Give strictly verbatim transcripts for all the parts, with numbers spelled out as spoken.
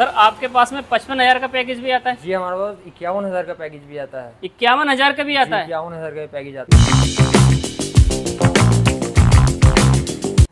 Sir आपके पास में पचपन हजार का पैकेज भी आता है? जी हमारे पास इक्यावन हजार का पैकेज भी आता है। इक्यावन हजार का भी आता है? इक्यावन हजार का पैकेज आता है।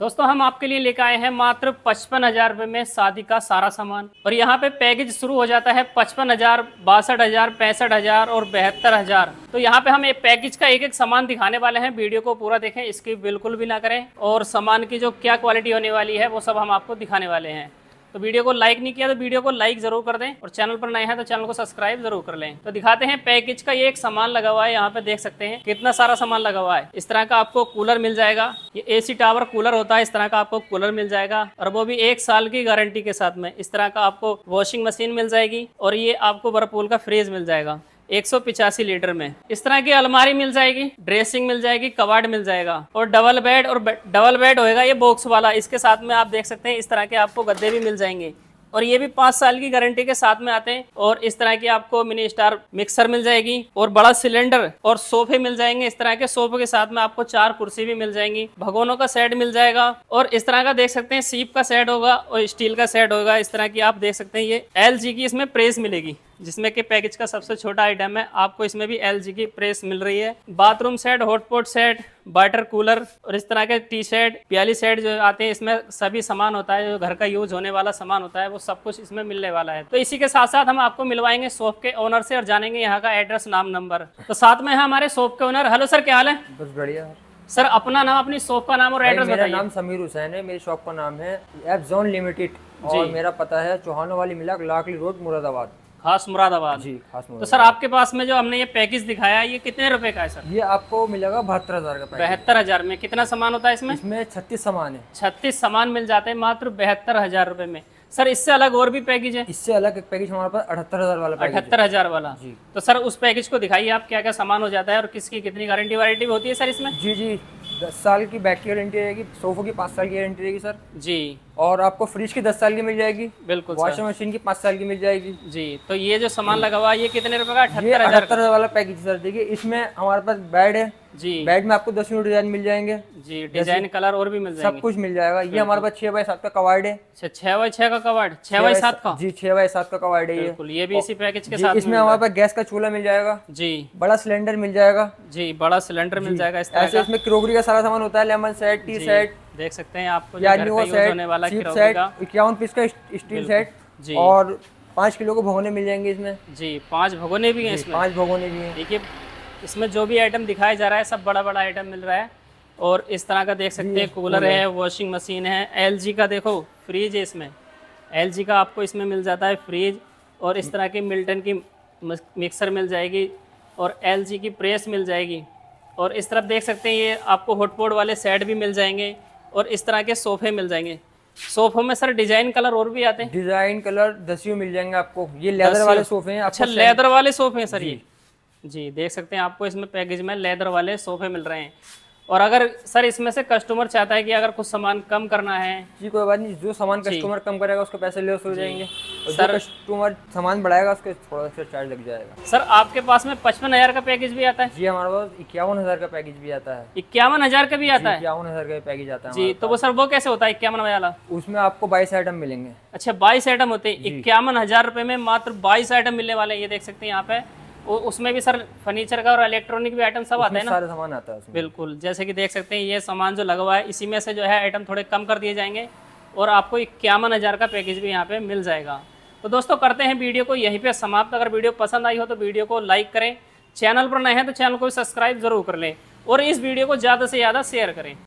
दोस्तों हम आपके लिए लेकर आए हैं मात्र पचपन हजार रूपए में शादी का सारा सामान, और यहाँ पे पैकेज शुरू हो जाता है पचपन हजार, बासठ हजार, पैंसठ हजार और बहत्तर हजार। तो यहाँ पे हम एक पैकेज का एक एक सामान दिखाने वाले हैं। वीडियो को पूरा देखें, इसकी बिल्कुल भी ना करें, और सामान की जो क्या क्वालिटी होने वाली है वो सब हम आपको दिखाने वाले हैं। तो वीडियो को लाइक नहीं किया तो वीडियो को लाइक जरूर कर दें, और चैनल पर नए हैं तो चैनल को सब्सक्राइब जरूर कर लें। तो दिखाते हैं पैकेज का ये एक सामान लगा हुआ है, यहाँ पे देख सकते हैं कितना सारा सामान लगा हुआ है। इस तरह का आपको कूलर मिल जाएगा, ये एसी टावर कूलर होता है, इस तरह का आपको कूलर मिल जाएगा, और वो भी एक साल की गारंटी के साथ में। इस तरह का आपको वॉशिंग मशीन मिल जाएगी, और ये आपको वर्लपूल का फ्रिज मिल जाएगा एक सौ पिचासी लीटर में। इस तरह की अलमारी मिल जाएगी, ड्रेसिंग मिल जाएगी, कबाड़ मिल जाएगा, और डबल बेड, और बे, डबल बेड होएगा ये बॉक्स वाला। इसके साथ में आप देख सकते हैं इस तरह के आपको गद्दे भी मिल जाएंगे, और ये भी पाँच साल की गारंटी के साथ में आते हैं। और इस तरह की आपको मिनी स्टार मिक्सर मिल जाएगी, और बड़ा सिलेंडर, और सोफे मिल जाएंगे। इस तरह के सोफे के साथ में आपको चार कुर्सी भी मिल जाएंगी, भगोनों का सेट मिल जाएगा, और इस तरह का देख सकते हैं सीप का सेट होगा और स्टील का सेट होगा। इस तरह की आप देख सकते हैं ये एल जी की इसमें प्रेस मिलेगी, जिसमें कि पैकेज का सबसे छोटा आइटम है। आपको इसमें भी एल जी की प्रेस मिल रही है। Bathroom set, hotpot set, water cooler, और इस तरह के टी सेट, प्याली सेट जो आते हैं, इसमें सभी सामान होता है जो घर का यूज होने वाला सामान होता है, वो सब कुछ इसमें मिलने वाला है। तो इसी के साथ साथ हम आपको मिलवाएंगे शॉप के ओनर से और जानेंगे यहाँ का एड्रेस, नाम, नंबर। तो साथ में है हमारे शॉप के ओनर। हेलो सर, क्या हाल है? बस बढ़िया। सर अपना नाम, अपनी शॉप का नाम और एड्रेस बताइए। मेरा नाम समीर हुसैन है, मेरी शॉप का नाम है एफ जोन लिमिटेड, और मेरा पता है चौहानों वाली मिलाक, लाखली रोड, मुरादाबाद, खास मुरादाबाद जी, खास मुरादाबाद। तो सर आपके पास में जो हमने ये पैकेज दिखाया, ये कितने रुपए का है सर? ये आपको मिलेगा बहत्तर हजार का पैकेज। बहत्तर हजार में कितना सामान होता है इसमें? इसमें छत्तीस सामान है। छत्तीस सामान मिल जाते हैं मात्र बहत्तर हजार रूपए में। सर इससे अलग और भी पैकेज है? इससे अलग एक पैकेज हमारे पास अठहत्तर हजार वाला। अठहत्तर हजार वाला जी। तो सर उस पैकेज को दिखाइए आप, क्या क्या सामान हो जाता है और किसकी कितनी गारंटी वारंटी होती है सर इसमें? जी जी, दस साल की बैक की गारंटी रहेगी, सोफों की पाँच साल की गारंटी रहेगी सर जी, और आपको फ्रिज की दस साल की मिल जाएगी, बिल्कुल, वॉशिंग मशीन की पाँच साल की मिल जाएगी जी। तो ये जो सामान लगा हुआ है ये कितने रुपए का? अठहत्तर हजार वाला पैकेज सर। देखिए इसमें हमारे पास बेड है जी, बेड में आपको दस न्यू डिजाइन मिल जाएंगे जी, डिजाइन कलर और भी मिल जाएंगे, सब कुछ मिल जाएगा। ये हमारे पास छह बाई सात का कवाड़ है। छह बाई छह का कवाड़, छह बाई सात का जी, छह बाई सात का कवाड़ है ये, ये भी इसी पैकेज के साथ। इसमें हमारे पास गैस का चूल्हा मिल जाएगा जी, बड़ा सिलेंडर मिल जाएगा जी, बड़ा सिलेंडर मिल जाएगा। ऐसे इसमें क्रोकरी का सारा सामान होता है, लेमन सेट, टी सेट देख सकते हैं आपको, इक्यावन पीस का स्टील सेट जी, और पाँच किलो के भगोने मिल जाएंगे इसमें जी, पाँच भगोने भी है इसमें, पाँच भगोने भी है। देखिए इसमें जो भी आइटम दिखाया जा रहा है सब बड़ा बड़ा आइटम मिल रहा है, और इस तरह का देख सकते हैं कूलर है, वॉशिंग मशीन है, एल जी का देखो फ्रिज है इसमें, एल जी का आपको इसमें मिल जाता है फ्रिज, और इस तरह की मिल्टन की मिक्सर मिल जाएगी, और एल जी की प्रेस मिल जाएगी, और इस तरफ देख सकते हैं ये आपको हॉटपॉट वाले सेट भी मिल जाएंगे, और इस तरह के सोफे मिल जाएंगे। सोफों में सर डिजाइन कलर और भी आते हैं? डिजाइन कलर दसियों मिल जाएंगे आपको। ये लेदर वाले सोफे हैं। अच्छा, लेदर वाले सोफे हैं सर ये जी, देख सकते हैं आपको इसमें पैकेज में लेदर वाले सोफे मिल रहे हैं। और अगर सर इसमें से कस्टमर चाहता है कि अगर कुछ सामान कम करना है जी, कोई बात नहीं, जो सामान कस्टमर कम करेगा उसके पैसे लेस हो जाएंगे, और सर कस्टमर सामान बढ़ाएगा उसके थोड़ा सा चार्ज लग जाएगा। सर आपके पास में पचपन हजार का पैकेज भी आता है? जी हमारे पास इक्यावन हजार का पैकेज भी आता है। इक्यावन हजार का भी आता है? इक्यावन हजार का पैकेज आता है जी। तो वो सर वो कैसे होता है इक्यावन वाला? उसमें आपको बाईस आइटम मिलेंगे। अच्छा, बाईस आइटम होते हैं। इक्यावन हजार रूपए में मात्र बाईस आइटम मिलने वाले हैं, ये देख सकते हैं यहाँ पे। उसमें भी सर फर्नीचर का और इलेक्ट्रॉनिक भी आइटम सब आता है ना? सारा सामान आता है उसमें। बिल्कुल, जैसे कि देख सकते हैं ये सामान जो लगा हुआ है, इसी में से जो है आइटम थोड़े कम कर दिए जाएंगे, और आपको इक्यावन हज़ार का पैकेज भी यहाँ पे मिल जाएगा। तो दोस्तों करते हैं वीडियो को यहीं पे समाप्त। अगर वीडियो पसंद आई हो तो वीडियो को लाइक करें, चैनल पर नए हैं तो चैनल को सब्सक्राइब जरूर कर लें, और इस वीडियो को ज़्यादा से ज़्यादा शेयर करें।